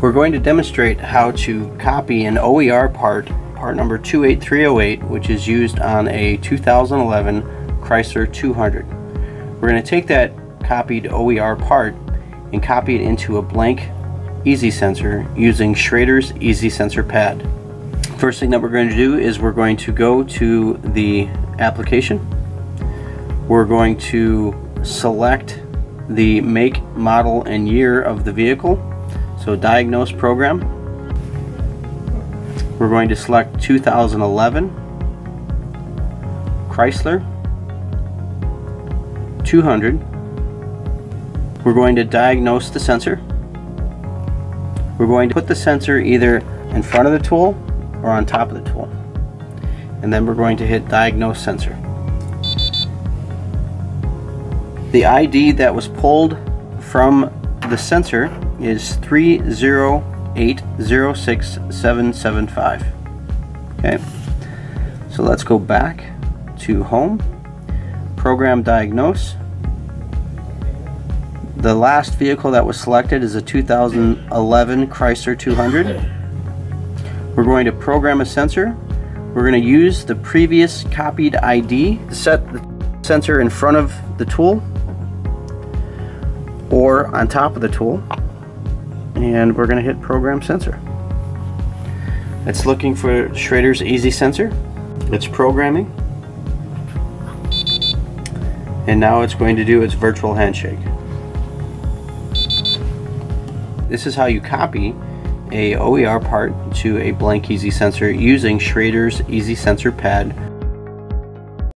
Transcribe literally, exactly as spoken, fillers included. We're going to demonstrate how to copy an O E R part, part number two eight three oh eight, which is used on a two thousand eleven Chrysler two hundred. We're going to take that copied O E R part and copy it into a blank E Z sensor using Schrader's E Z sensor Pad. First thing that we're going to do is we're going to go to the application. We're going to select the make, model, and year of the vehicle. So diagnose program. We're going to select two thousand eleven Chrysler two hundred. We're going to diagnose the sensor. We're going to put the sensor either in front of the tool or on top of the tool. And then we're going to hit diagnose sensor. The I D that was pulled from the sensor is three zero eight zero six seven seven five. Okay, so let's go back to home, program diagnose. The last vehicle that was selected is a two thousand eleven Chrysler two hundred. We're going to program a sensor. We're going to use the previous copied I D to set the sensor in front of the tool or on top of the tool, and we're going to hit program sensor. It's looking for Schrader's E Z sensor. It's programming, and now it's going to do its virtual handshake. This is how you copy a O E R part to a blank E Z sensor using Schrader's E Z sensor Pad